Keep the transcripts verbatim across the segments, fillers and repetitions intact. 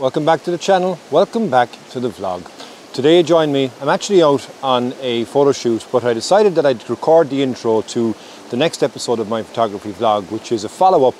Welcome back to the channel, welcome back to the vlog. Today join me, I'm actually out on a photo shoot, but I decided that I'd record the intro to the next episode of my photography vlog, which is a follow-up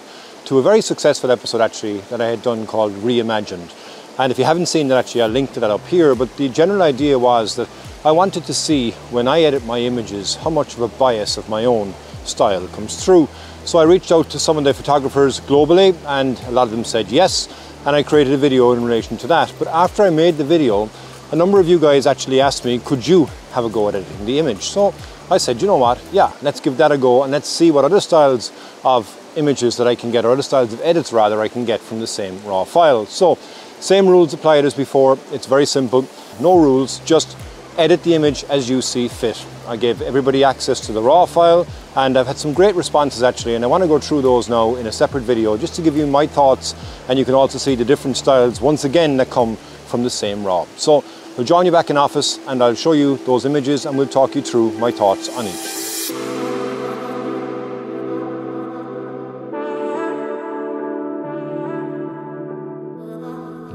to a very successful episode actually that I had done called Reimagined. And if you haven't seen that actually, I'll link to that up here, but the general idea was that I wanted to see when I edit my images, how much of a bias of my own style comes through. So I reached out to some of the photographers globally and a lot of them said yes. And I created a video in relation to that. But after I made the video, a number of you guys actually asked me, could you have a go at editing the image? So I said, you know what? Yeah, let's give that a go and let's see what other styles of images that I can get, or other styles of edits rather, I can get from the same raw file. So same rules applied as before. It's very simple, no rules, just edit the image as you see fit. I gave everybody access to the raw file and I've had some great responses actually, and I want to go through those now in a separate video just to give you my thoughts, and you can also see the different styles once again that come from the same raw. So I'll join you back in office and I'll show you those images and we'll talk you through my thoughts on each.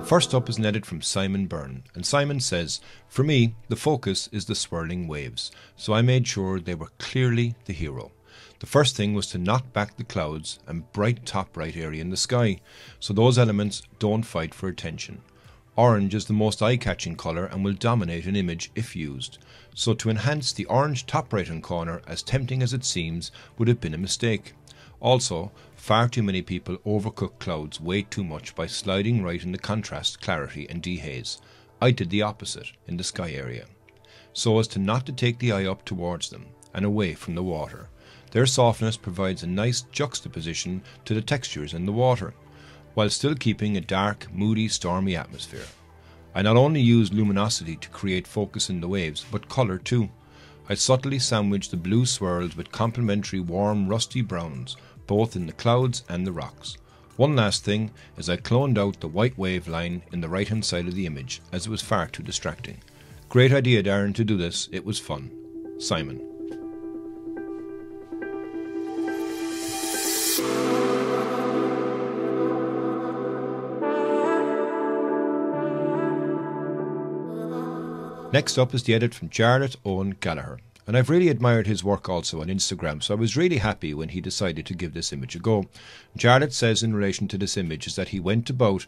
First up is an edit from Simon Burn, and Simon says, for me, the focus is the swirling waves, so I made sure they were clearly the hero. The first thing was to knock back the clouds and bright top right area in the sky, so those elements don't fight for attention. Orange is the most eye-catching colour and will dominate an image if used, so to enhance the orange top right-hand corner, as tempting as it seems, would have been a mistake. Also, far too many people overcook clouds way too much by sliding right in the contrast, clarity and dehaze. I did the opposite in the sky area, so as to not to take the eye up towards them and away from the water. Their softness provides a nice juxtaposition to the textures in the water, while still keeping a dark, moody, stormy atmosphere. I not only used luminosity to create focus in the waves, but colour too. I subtly sandwiched the blue swirls with complementary warm, rusty browns, both in the clouds and the rocks. One last thing is I cloned out the white wave line in the right hand side of the image as it was far too distracting. Great idea, Darren, to do this, it was fun. Simon. Next up is the edit from Jarlath Gallagher. And I've really admired his work also on Instagram, so I was really happy when he decided to give this image a go. Jarlath says in relation to this image is that he went about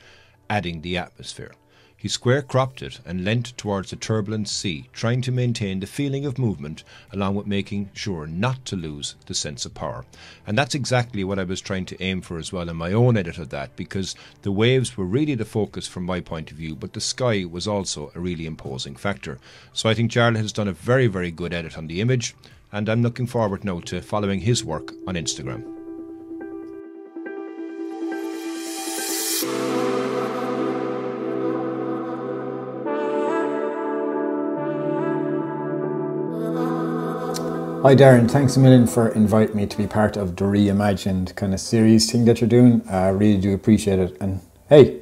adding the atmosphere. He square cropped it and leant towards the turbulent sea, trying to maintain the feeling of movement along with making sure not to lose the sense of power. And that's exactly what I was trying to aim for as well in my own edit of that, because the waves were really the focus from my point of view, but the sky was also a really imposing factor. So I think Jarlath has done a very, very good edit on the image, and I'm looking forward now to following his work on Instagram. Hi Darren, thanks a million for inviting me to be part of the Reimagined kind of series thing that you're doing. I really do appreciate it. And hey,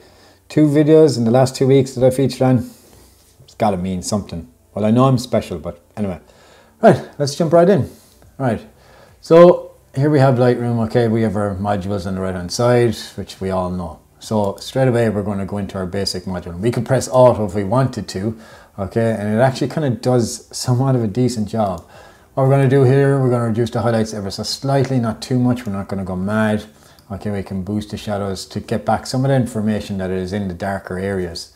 two videos in the last two weeks that I featured on, it's gotta mean something. Well, I know I'm special, but anyway. Right, let's jump right in. All right, so here we have Lightroom. Okay, we have our modules on the right hand side, which we all know. So straight away, we're going to go into our basic module. We could press auto if we wanted to, okay? And it actually kind of does somewhat of a decent job. What we're going to do here, we're going to reduce the highlights ever so slightly, not too much, we're not going to go mad. Okay, we can boost the shadows to get back some of the information that is in the darker areas.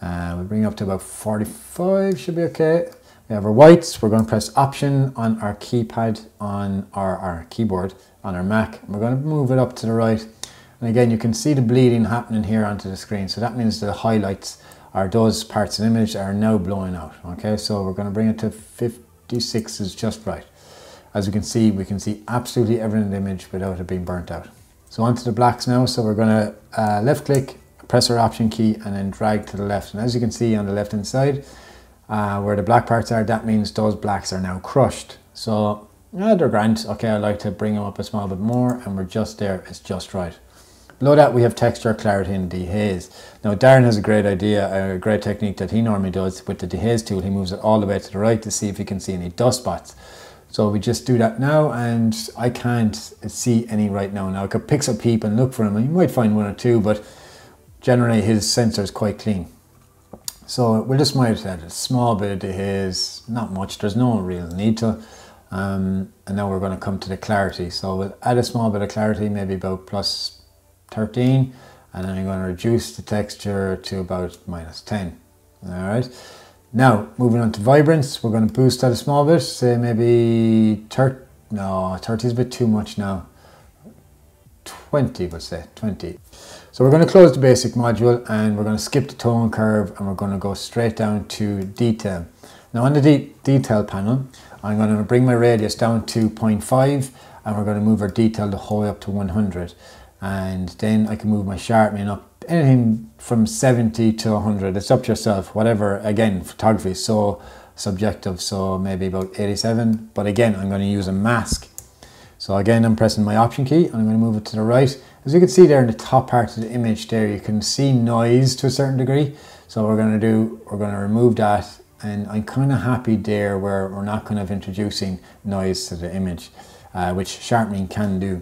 Uh, we'll bring it up to about forty-five, should be okay. We have our whites, we're going to press option on our keypad, on our, our keyboard, on our Mac. We're going to move it up to the right. And again, you can see the bleeding happening here onto the screen. So that means the highlights, are those parts of the image are now blowing out. Okay, so we're going to bring it to fifty. D six is just right. As you can see, we can see absolutely everything in the image without it being burnt out. So onto the blacks now. So we're gonna uh, left click, press our option key and then drag to the left. And as you can see on the left hand side, uh, where the black parts are, that means those blacks are now crushed. So yeah, they're grand. Okay, I like to bring them up a small bit more and we're just there, it's just right. Below that we have texture, clarity and dehaze. Now Darren has a great idea, a great technique that he normally does with the dehaze tool. He moves it all the way to the right to see if he can see any dust spots. So we just do that now and I can't see any right now. Now I could pixel peep and look for them and you might find one or two, but generally his sensor is quite clean. So we'll just might add a small bit of dehaze, not much, there's no real need to. Um, and now we're going to come to the clarity. So we'll add a small bit of clarity, maybe about plus thirteen, and then I'm going to reduce the texture to about minus ten. All right. Now, moving on to vibrance, we're going to boost that a small bit, say maybe thirty, no, thirty is a bit too much now. twenty, we'll say, twenty. So we're going to close the basic module and we're going to skip the tone curve and we're going to go straight down to detail. Now on the de detail panel, I'm going to bring my radius down to zero point five and we're going to move our detail the whole way up to one hundred. And then I can move my sharpening up anything from seventy to one hundred. It's up to yourself, whatever. Again, photography is so subjective, so maybe about eighty-seven. But again, I'm going to use a mask. So again, I'm pressing my option key and I'm going to move it to the right. As you can see there in the top part of the image there, you can see noise to a certain degree. So we're going to do, we're going to remove that. And I'm kind of happy there where we're not kind of introducing noise to the image, uh, which sharpening can do.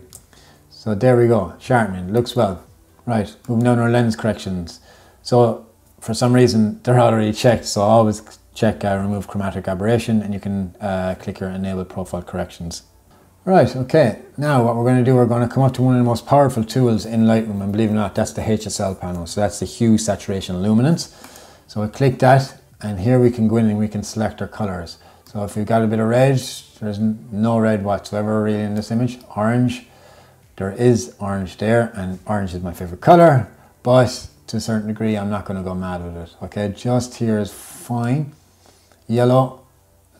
So there we go, sharpening, looks well. Right, moving on to our lens corrections. So for some reason they're already checked, so always check uh, remove chromatic aberration and you can uh, click here enable profile corrections. Right, okay, now what we're going to do, we're going to come up to one of the most powerful tools in Lightroom, and believe it or not, that's the H S L panel. So that's the hue, saturation, luminance. So I click that and here we can go in and we can select our colors. So if we've got a bit of red, there's no red whatsoever really in this image. Orange, there is orange there, and orange is my favorite color, but to a certain degree, I'm not going to go mad with it. Okay, just here is fine. Yellow,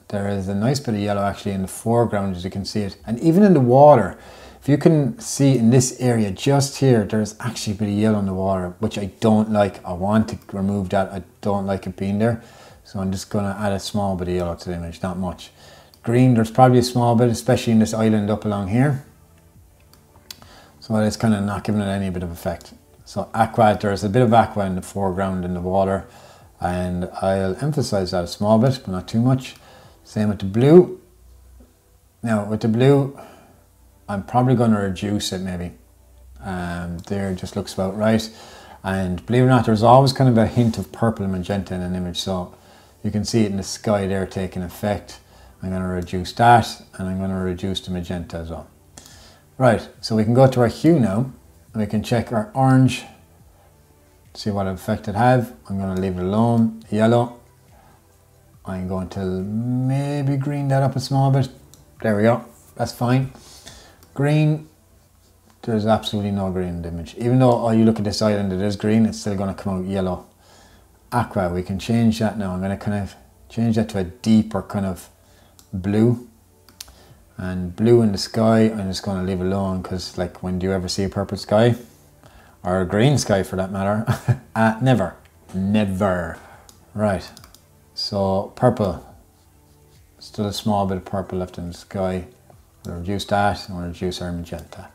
there is a nice bit of yellow actually in the foreground as you can see it. And even in the water, if you can see in this area just here, there's actually a bit of yellow in the water, which I don't like. I want to remove that. I don't like it being there. So I'm just going to add a small bit of yellow to the image, not much. Green, there's probably a small bit, especially in this island up along here. So it's kind of not giving it any bit of effect. So aqua, there's a bit of aqua in the foreground in the water, and I'll emphasize that a small bit, but not too much. Same with the blue. Now with the blue, I'm probably going to reduce it maybe. Um, there, it just looks about right. And believe it or not, there's always kind of a hint of purple and magenta in an image. So you can see it in the sky there taking effect. I'm going to reduce that, and I'm going to reduce the magenta as well. Right, so we can go to our hue now, and we can check our orange, see what effect it have. I'm going to leave it alone. Yellow, I'm going to maybe green that up a small bit. There we go, that's fine. Green, there's absolutely no green in the image. Even though, oh, you look at this island, it is green, it's still going to come out yellow. Aqua, we can change that now. I'm going to kind of change that to a deeper kind of blue. And blue in the sky, I'm just going to leave alone, because like, when do you ever see a purple sky? Or a green sky for that matter? uh, never. Never. Right. So purple. Still a small bit of purple left in the sky. We'll reduce that and we'll reduce our magenta.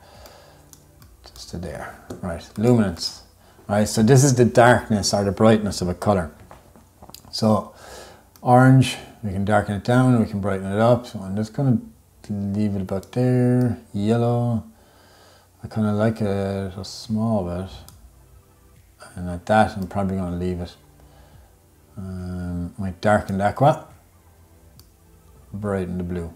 Just to there. Right. Luminance. Right. So this is the darkness or the brightness of a color. So orange, we can darken it down, we can brighten it up. So I'm just going to leave it about there. Yellow, I kind of like it a small bit, and at that I'm probably going to leave it. Um, might darken the aqua, brighten the blue.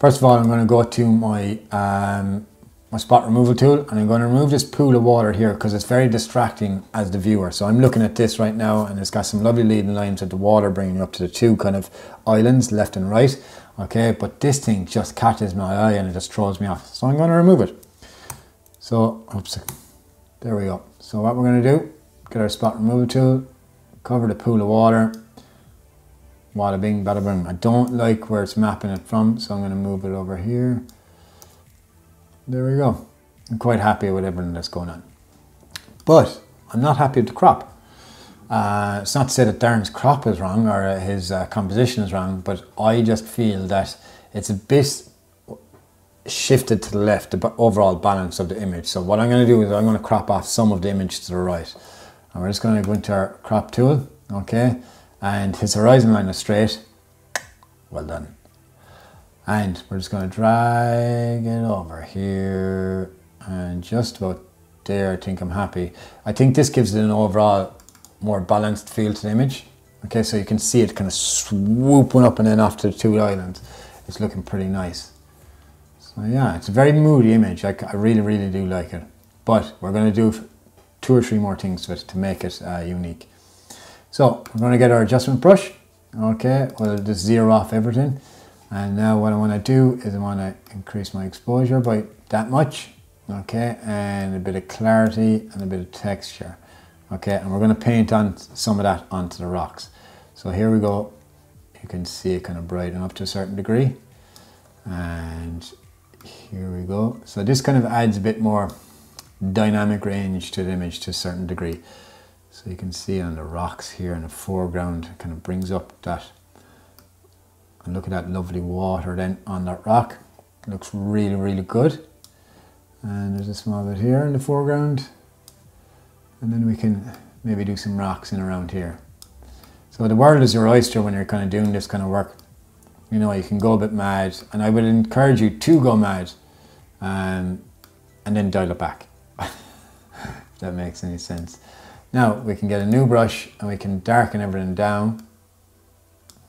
First of all, I'm going to go to my um, my spot removal tool, and I'm going to remove this pool of water here because it's very distracting as the viewer. So I'm looking at this right now, and it's got some lovely leading lines of the water bringing you up to the two kind of islands left and right. Okay, but this thing just catches my eye and it just throws me off. So I'm going to remove it. So, oops, there we go. So what we're going to do, get our spot removal tool, cover the pool of water. Wada bing, bada boom. I don't like where it's mapping it from, so I'm going to move it over here. There we go. I'm quite happy with everything that's going on. But I'm not happy with the crop. Uh, it's not to say that Darren's crop is wrong or uh, his uh, composition is wrong, but I just feel that it's a bit shifted to the left, the overall balance of the image. So what I'm going to do is I'm going to crop off some of the image to the right. And we're just going to go into our crop tool, okay? And his horizon line is straight. Well done. And we're just going to drag it over here and just about there, I think I'm happy. I think this gives it an overall more balanced feel to the image. Okay, so you can see it kind of swooping up and then off to the two islands. It's looking pretty nice. So yeah, it's a very moody image. I, I really, really do like it. But we're gonna do two or three more things with it to make it uh, unique. So we're gonna get our adjustment brush. Okay, we'll just zero off everything. And now what I wanna do is I wanna increase my exposure by that much. Okay, and a bit of clarity and a bit of texture. Okay, and we're gonna paint on some of that onto the rocks. So here we go. You can see it kind of brighten up to a certain degree. And here we go. So this kind of adds a bit more dynamic range to the image to a certain degree. So you can see on the rocks here in the foreground, it kind of brings up that. And look at that lovely water then on that rock. It looks really, really good. And there's a small bit here in the foreground. And then we can maybe do some rocks in around here. So the world is your oyster when you're kind of doing this kind of work. You know, you can go a bit mad, and I would encourage you to go mad um, and then dial it back, if that makes any sense. Now we can get a new brush and we can darken everything down.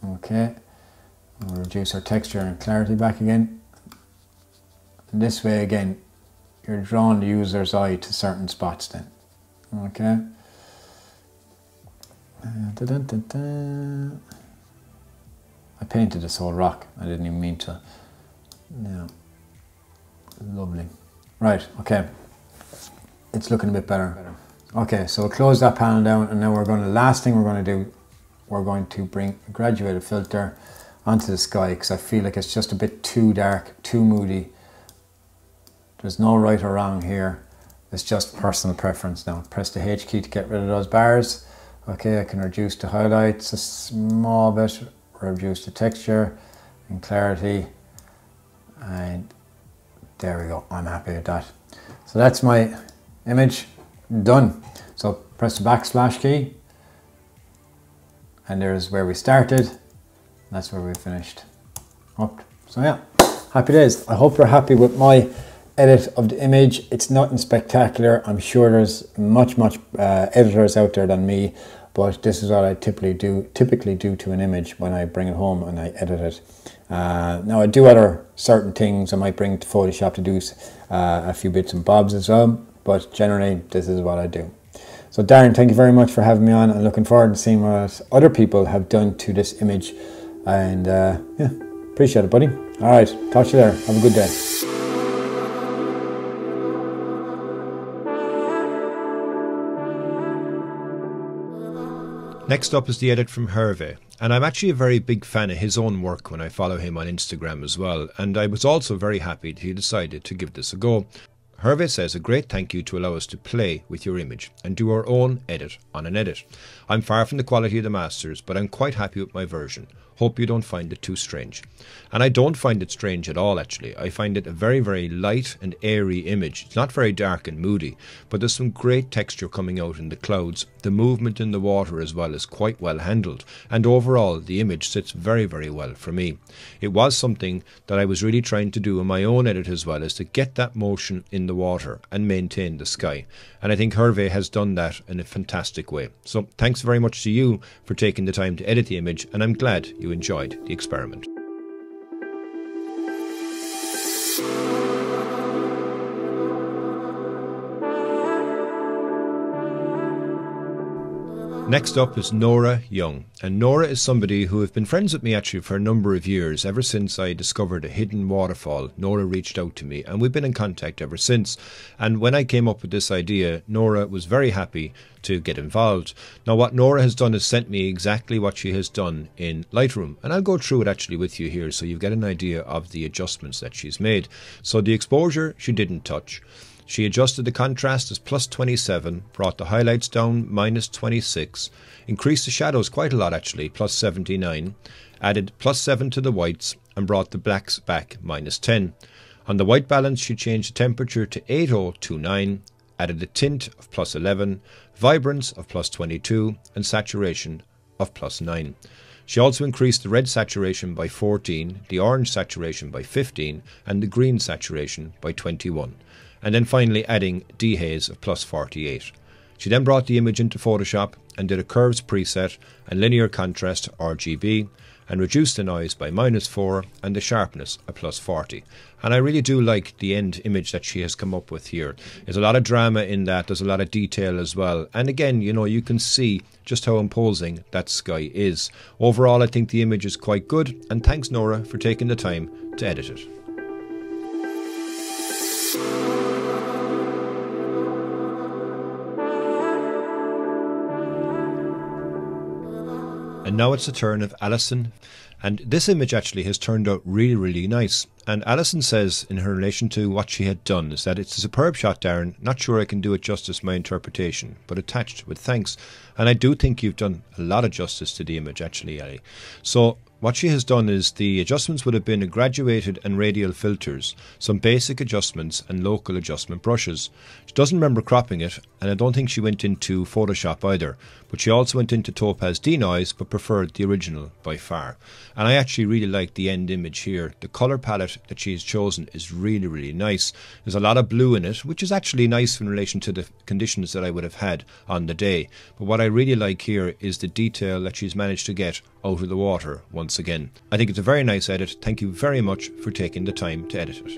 Okay, we'll reduce our texture and clarity back again. And this way again, you're drawing the user's eye to certain spots then. Okay. Uh, da -da -da -da. I painted this whole rock. I didn't even mean to. Yeah. Lovely. Right, okay. It's looking a bit better. better. Okay, so we'll close that panel down, and now we're going to, last thing we're going to do, we're going to bring a graduated filter onto the sky, because I feel like it's just a bit too dark, too moody. There's no right or wrong here. It's just personal preference now. Press the H key to get rid of those bars. Okay, I can reduce the highlights a small bit, reduce the texture and clarity. And there we go, I'm happy with that. So that's my image done. So press the backslash key. And there's where we started. That's where we finished up. So yeah, happy days. I hope you're happy with my edit of the image. It's nothing spectacular. I'm sure there's much, much uh, editors out there than me, but this is what I typically do, typically do to an image when I bring it home and I edit it. Uh, now I do other certain things. I might bring to Photoshop to do uh, a few bits and bobs as well, but generally this is what I do. So Darren, thank you very much for having me on. I'm looking forward to seeing what other people have done to this image, and uh, yeah, appreciate it, buddy. All right, talk to you later. Have a good day. Next up is the edit from Hervé, and I'm actually a very big fan of his own work when I follow him on Instagram as well, and I was also very happy that he decided to give this a go. Hervé says a great thank you to allow us to play with your image and do our own edit on an edit. I'm far from the quality of the masters, but I'm quite happy with my version. Hope you don't find it too strange. And I don't find it strange at all, actually. I find it a very, very light and airy image. It's not very dark and moody, but there's some great texture coming out in the clouds. The movement in the water as well is quite well handled. And overall, the image sits very, very well for me. It was something that I was really trying to do in my own edit as well, is to get that motion in the water and maintain the sky. And I think Hervé has done that in a fantastic way. So thanks very much to you for taking the time to edit the image, and I'm glad you enjoyed the experiment. Next up is Nora Young, and Nora is somebody who have been friends with me actually for a number of years. Ever since I discovered a hidden waterfall, Nora reached out to me, and we've been in contact ever since. And when I came up with this idea, Nora was very happy to get involved. Now what Nora has done is sent me exactly what she has done in Lightroom, and I'll go through it actually with you here so you get an idea of the adjustments that she's made. So the exposure she didn't touch. She adjusted the contrast as plus twenty-seven, brought the highlights down minus twenty-six, increased the shadows quite a lot actually, plus seventy-nine, added plus seven to the whites and brought the blacks back minus ten. On the white balance she changed the temperature to eighty twenty-nine, added a tint of plus eleven, vibrance of plus twenty-two and saturation of plus nine. She also increased the red saturation by fourteen, the orange saturation by fifteen and the green saturation by twenty-one. and then finally adding dehaze of plus forty-eight. She then brought the image into Photoshop and did a curves preset and linear contrast R G B and reduced the noise by minus four and the sharpness a plus forty. And I really do like the end image that she has come up with here. There's a lot of drama in that, there's a lot of detail as well. And again, you know, you can see just how imposing that sky is. Overall, I think the image is quite good, and thanks Nora for taking the time to edit it. And now it's the turn of Alison, and this image actually has turned out really, really nice. And Alison says in her relation to what she had done is that it's a superb shot, Darren. Not sure I can do it justice, my interpretation, but attached with thanks. And I do think you've done a lot of justice to the image actually, Ellie. So what she has done is the adjustments would have been graduated and radial filters, some basic adjustments and local adjustment brushes. She doesn't remember cropping it, and I don't think she went into Photoshop either, but she also went into Topaz Denoise but preferred the original by far. And I actually really like the end image here. The colour palette that she has chosen is really, really nice. There's a lot of blue in it, which is actually nice in relation to the conditions that I would have had on the day. But what I really like here is the detail that she's managed to get out of the water once again. I think it's a very nice edit. Thank you very much for taking the time to edit it.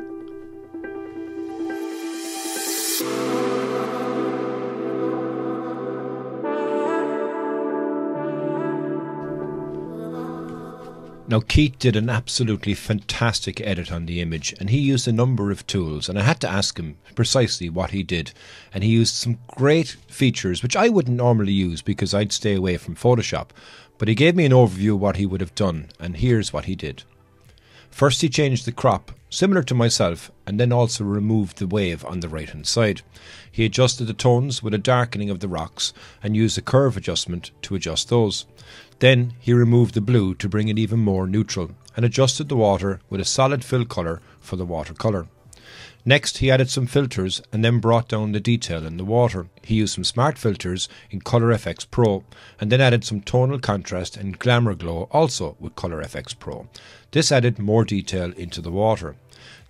Now Keith did an absolutely fantastic edit on the image, and he used a number of tools, and I had to ask him precisely what he did, and he used some great features which I wouldn't normally use because I'd stay away from Photoshop, but he gave me an overview of what he would have done, and here's what he did. First, he changed the crop, similar to myself, and then also removed the wave on the right hand side. He adjusted the tones with a darkening of the rocks and used a curve adjustment to adjust those. Then he removed the blue to bring it even more neutral and adjusted the water with a solid fill colour for the watercolour. Next, he added some filters and then brought down the detail in the water. He used some smart filters in Color F X Pro and then added some tonal contrast and glamour glow also with Color F X Pro. This added more detail into the water.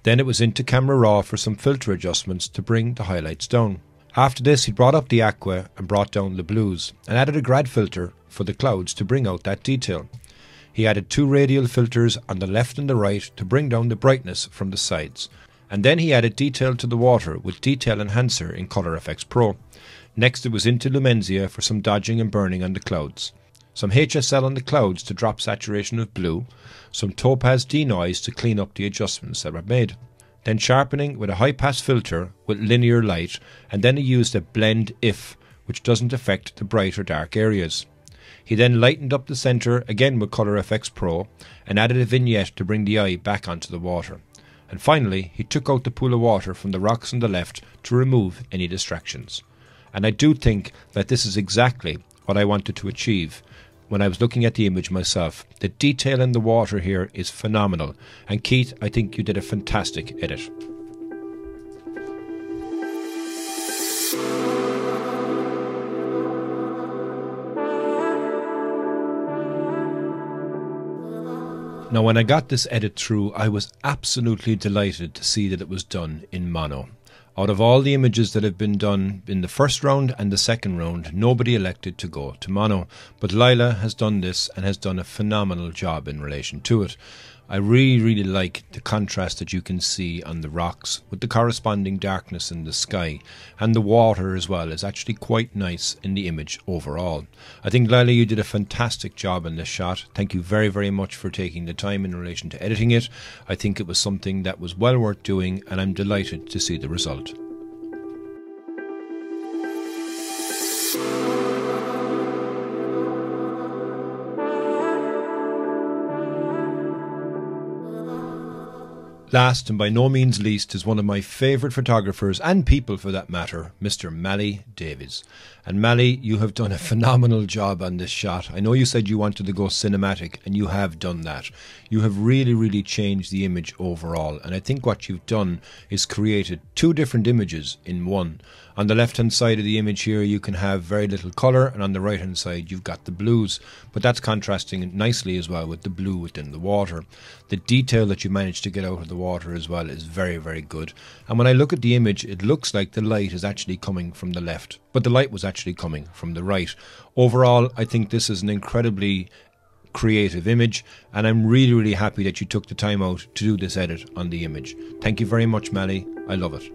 Then it was into Camera Raw for some filter adjustments to bring the highlights down. After this, he brought up the aqua and brought down the blues and added a grad filter for the clouds to bring out that detail. He added two radial filters on the left and the right to bring down the brightness from the sides. And then he added detail to the water with Detail Enhancer in Color F X Pro. Next, it was into Lumenzia for some dodging and burning on the clouds, some H S L on the clouds to drop saturation of blue, some Topaz Denoise to clean up the adjustments that were made. Then sharpening with a high-pass filter with linear light, and then he used a blend if, which doesn't affect the bright or dark areas. He then lightened up the centre again with Color F X Pro and added a vignette to bring the eye back onto the water. And finally, he took out the pool of water from the rocks on the left to remove any distractions. And I do think that this is exactly what I wanted to achieve when I was looking at the image myself. The detail in the water here is phenomenal. And Keith, I think you did a fantastic edit. Now when I got this edit through, I was absolutely delighted to see that it was done in mono. Out of all the images that have been done in the first round and the second round, nobody elected to go to mono, but Laila has done this and has done a phenomenal job in relation to it. I really, really like the contrast that you can see on the rocks with the corresponding darkness in the sky, and the water as well is actually quite nice in the image overall. I think Laila, you did a fantastic job in this shot. Thank you very, very much for taking the time in relation to editing it. I think it was something that was well worth doing, and I'm delighted to see the result. Last, and by no means least, is one of my favourite photographers, and people for that matter, Mister Mali Davies. And Mali, you have done a phenomenal job on this shot. I know you said you wanted to go cinematic, and you have done that. You have really, really changed the image overall, and I think what you've done is created two different images in one. On the left hand side of the image here you can have very little colour, and on the right hand side you've got the blues, but that's contrasting nicely as well with the blue within the water. The detail that you manage to get out of the water as well is very very good, and when I look at the image it looks like the light is actually coming from the left, but the light was actually coming from the right. Overall I think this is an incredibly creative image, and I'm really really happy that you took the time out to do this edit on the image. Thank you very much, Mali, I love it.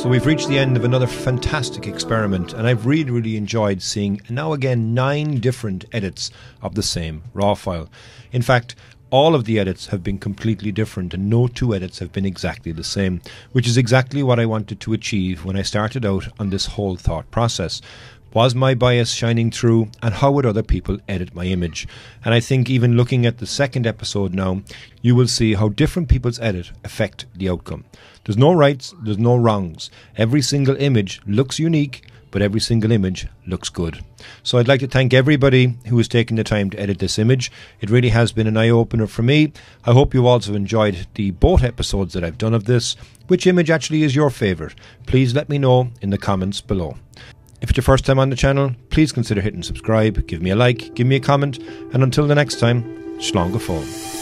So we've reached the end of another fantastic experiment, and I've really really enjoyed seeing now again nine different edits of the same raw file. In fact, all of the edits have been completely different and no two edits have been exactly the same, which is exactly what I wanted to achieve when I started out on this whole thought process. Was my bias shining through, and how would other people edit my image? And I think even looking at the second episode now, you will see how different people's edit affect the outcome. There's no rights, there's no wrongs. Every single image looks unique, but every single image looks good. So I'd like to thank everybody who has taken the time to edit this image. It really has been an eye-opener for me. I hope you also enjoyed the both episodes that I've done of this. Which image actually is your favourite? Please let me know in the comments below. If it's your first time on the channel, please consider hitting subscribe, give me a like, give me a comment, and until the next time, slán go fóill.